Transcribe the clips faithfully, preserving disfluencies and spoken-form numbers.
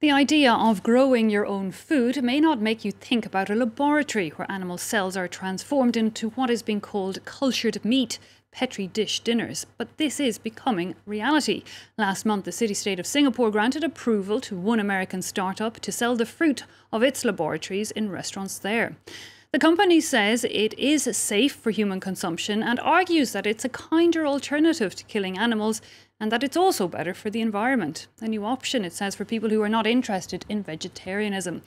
The idea of growing your own food may not make you think about a laboratory where animal cells are transformed into what is being called cultured meat, Petri dish dinners, but this is becoming reality. Last month, the city-state of Singapore granted approval to one American startup to sell the fruit of its laboratories in restaurants there. The company says it is safe for human consumption and argues that it's a kinder alternative to killing animals and that it's also better for the environment. A new option, it says, for people who are not interested in vegetarianism.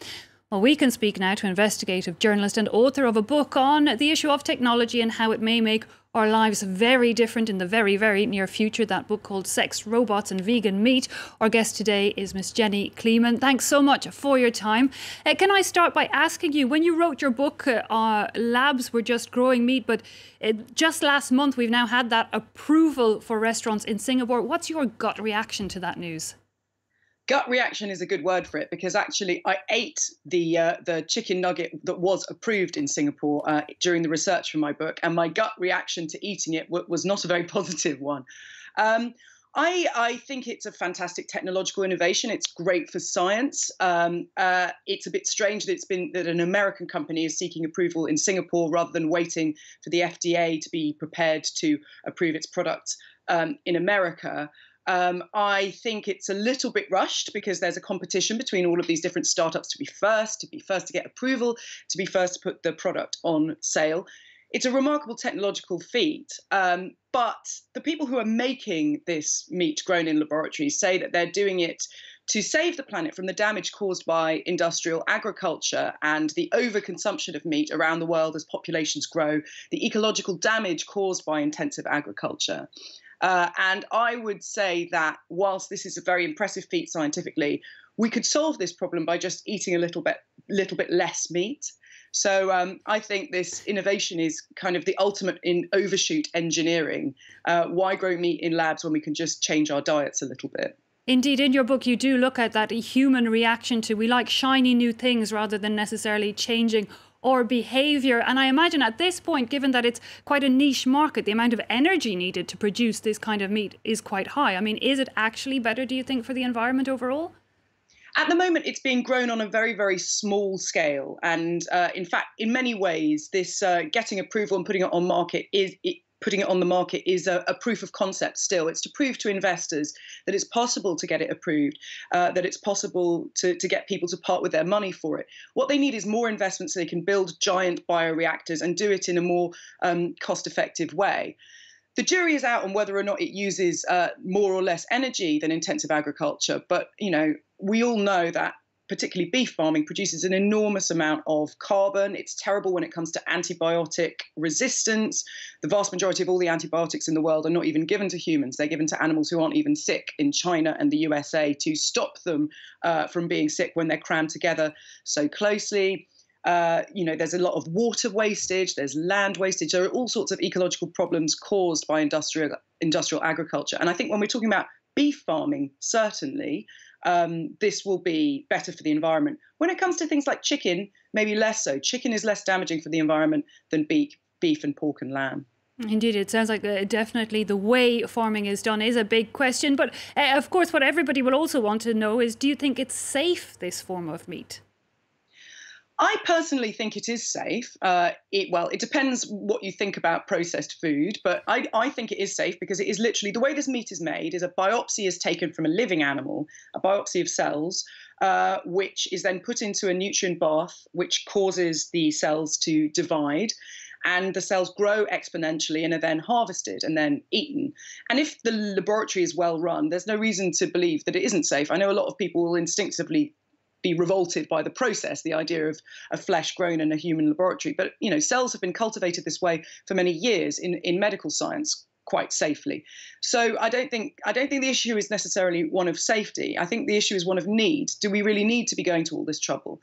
Well, we can speak now to investigative journalist and author of a book on the issue of technology and how it may make our lives very different in the very, very near future. That book called Sex, Robots and Vegan Meat. Our guest today is Miss Jenny Kleeman. Thanks so much for your time. Uh, can I start by asking you, when you wrote your book, uh, our labs were just growing meat, but uh, just last month we've now had that approval for restaurants in Singapore. What's your gut reaction to that news? Gut reaction is a good word for it, because actually I ate the uh, the chicken nugget that was approved in Singapore uh, during the research for my book, and my gut reaction to eating it w was not a very positive one. Um, I, I think it's a fantastic technological innovation. It's great for science. Um, uh, it's a bit strange that it's been that an American company is seeking approval in Singapore rather than waiting for the F D A to be prepared to approve its products um, in America. Um, I think it's a little bit rushed because there's a competition between all of these different startups to be first, to be first to get approval, to be first to put the product on sale. It's a remarkable technological feat, um, but the people who are making this meat grown in laboratories say that they're doing it to save the planet from the damage caused by industrial agriculture and the overconsumption of meat around the world as populations grow, the ecological damage caused by intensive agriculture. Uh, and I would say that whilst this is a very impressive feat scientifically, we could solve this problem by just eating a little bit, little bit less meat. So um, I think this innovation is kind of the ultimate in overshoot engineering. Uh, why grow meat in labs when we can just change our diets a little bit? Indeed, in your book, you do look at that human reaction to we like shiny new things rather than necessarily changing or behaviour. And I imagine at this point, given that it's quite a niche market, the amount of energy needed to produce this kind of meat is quite high. I mean, is it actually better, do you think, for the environment overall? At the moment, it's being grown on a very, very small scale. And uh, in fact, in many ways, this uh, getting approval and putting it on market is it, putting it on the market is a, a proof of concept still. It's to prove to investors that it's possible to get it approved, uh, that it's possible to, to get people to part with their money for it. What they need is more investment so they can build giant bioreactors and do it in a more um, cost-effective way. The jury is out on whether or not it uses uh, more or less energy than intensive agriculture, but you know, we all know that particularly beef farming produces an enormous amount of carbon. It's terrible when it comes to antibiotic resistance. The vast majority of all the antibiotics in the world are not even given to humans. They're given to animals who aren't even sick in China and the U S A to stop them uh, from being sick when they're crammed together so closely. Uh, you know, there's a lot of water wastage, there's land wastage, there are all sorts of ecological problems caused by industrial, industrial agriculture. And I think when we're talking about beef farming, certainly, Um, this will be better for the environment. When it comes to things like chicken, maybe less so. Chicken is less damaging for the environment than beef, beef and pork and lamb. Indeed, it sounds like uh, definitely the way farming is done is a big question. But uh, of course, what everybody will also want to know is, do you think it's safe, this form of meat? I personally think it is safe. Uh, it, well, it depends what you think about processed food, but I, I think it is safe because it is literally, the way this meat is made is a biopsy is taken from a living animal, a biopsy of cells, uh, which is then put into a nutrient bath, which causes the cells to divide. And the cells grow exponentially and are then harvested and then eaten. And if the laboratory is well run, there's no reason to believe that it isn't safe. I know a lot of people will instinctively be revolted by the process, the idea of, of flesh grown in a human laboratory. But, you know, cells have been cultivated this way for many years in, in medical science quite safely. So I don't think I don't think the issue is necessarily one of safety. I think the issue is one of need. Do we really need to be going to all this trouble?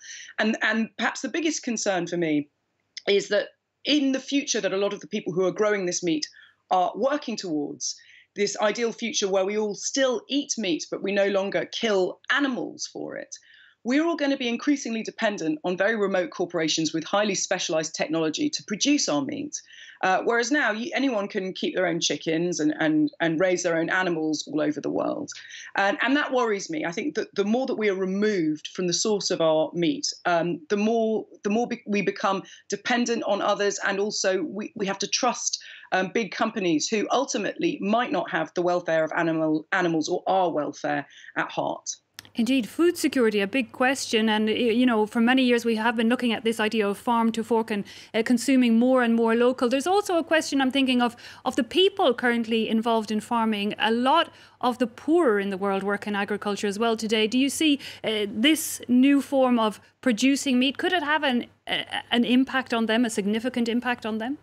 And, and perhaps the biggest concern for me is that in the future that a lot of the people who are growing this meat are working towards, this ideal future where we all still eat meat, but we no longer kill animals for it. we're all going to be increasingly dependent on very remote corporations with highly specialized technology to produce our meat. Uh, whereas now, you, anyone can keep their own chickens and, and, and raise their own animals all over the world. And, and that worries me. I think that the more that we are removed from the source of our meat, um, the more, the more be- we become dependent on others, and also we, we have to trust Um, big companies who ultimately might not have the welfare of animal, animals or our welfare at heart. Indeed, food security, a big question. And, you know, for many years we have been looking at this idea of farm to fork and uh, consuming more and more local. There's also a question I'm thinking of, of the people currently involved in farming. A lot of the poorer in the world work in agriculture as well today. Do you see uh, this new form of producing meat? Could it have an, uh, an impact on them, a significant impact on them?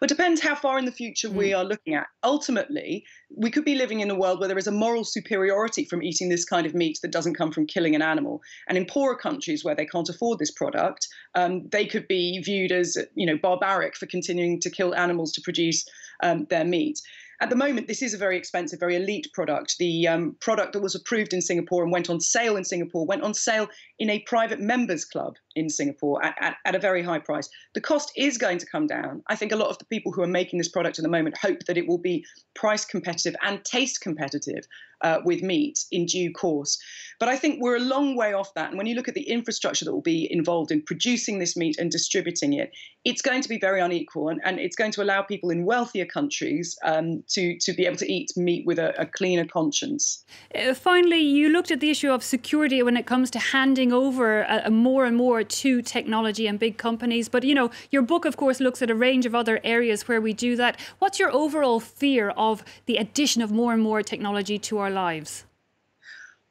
Well, it depends how far in the future we are looking at. Ultimately, we could be living in a world where there is a moral superiority from eating this kind of meat that doesn't come from killing an animal. And in poorer countries where they can't afford this product, um, they could be viewed as, you know, barbaric for continuing to kill animals to produce um, their meat. At the moment, this is a very expensive, very elite product. The um, product that was approved in Singapore and went on sale in Singapore went on sale in a private members club in Singapore at, at, at a very high price. The cost is going to come down. I think a lot of the people who are making this product at the moment hope that it will be price competitive and taste competitive uh, with meat in due course. But I think we're a long way off that. And when you look at the infrastructure that will be involved in producing this meat and distributing it, it's going to be very unequal. And, and it's going to allow people in wealthier countries um, to, to be able to eat meat with a, a cleaner conscience. Uh, finally, you looked at the issue of security when it comes to handing over a, a more and more to technology and big companies. But, you know, your book, of course, looks at a range of other areas where we do that. What's your overall fear of the addition of more and more technology to our lives?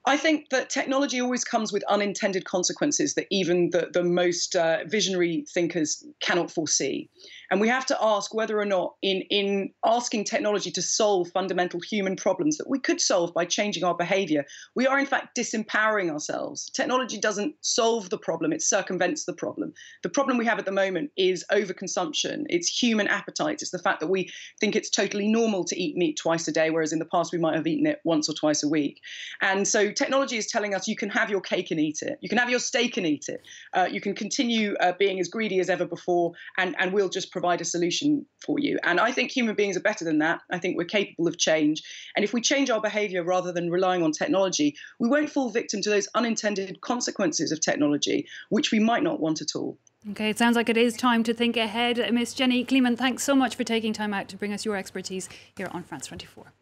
I think that technology always comes with unintended consequences that even the, the most uh, visionary thinkers cannot foresee. And we have to ask whether or not in, in asking technology to solve fundamental human problems that we could solve by changing our behavior, we are in fact disempowering ourselves. Technology doesn't solve the problem, it circumvents the problem. The problem we have at the moment is overconsumption. It's human appetite. It's the fact that we think it's totally normal to eat meat twice a day, whereas in the past we might have eaten it once or twice a week. And so technology is telling us you can have your cake and eat it. You can have your steak and eat it. Uh, you can continue uh, being as greedy as ever before, and, and we'll just provide a solution for you. And I think human beings are better than that. I think we're capable of change. And if we change our behavior rather than relying on technology, we won't fall victim to those unintended consequences of technology, which we might not want at all. OK, it sounds like it is time to think ahead. Miss Jenny Kleeman, thanks so much for taking time out to bring us your expertise here on France twenty-four.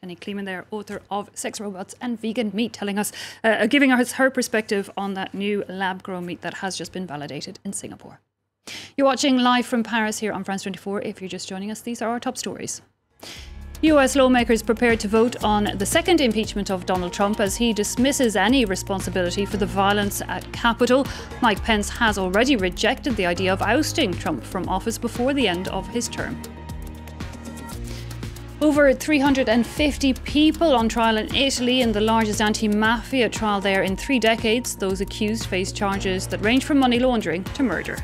Jenny Kleeman there, author of Sex, Robots and Vegan Meat, telling us, uh, giving us her perspective on that new lab-grown meat that has just been validated in Singapore. You're watching live from Paris here on France twenty-four. If you're just joining us, these are our top stories. U S lawmakers prepared to vote on the second impeachment of Donald Trump as he dismisses any responsibility for the violence at Capitol. Mike Pence has already rejected the idea of ousting Trump from office before the end of his term. Over three hundred fifty people on trial in Italy in the largest anti-mafia trial there in three decades. Those accused face charges that range from money laundering to murder.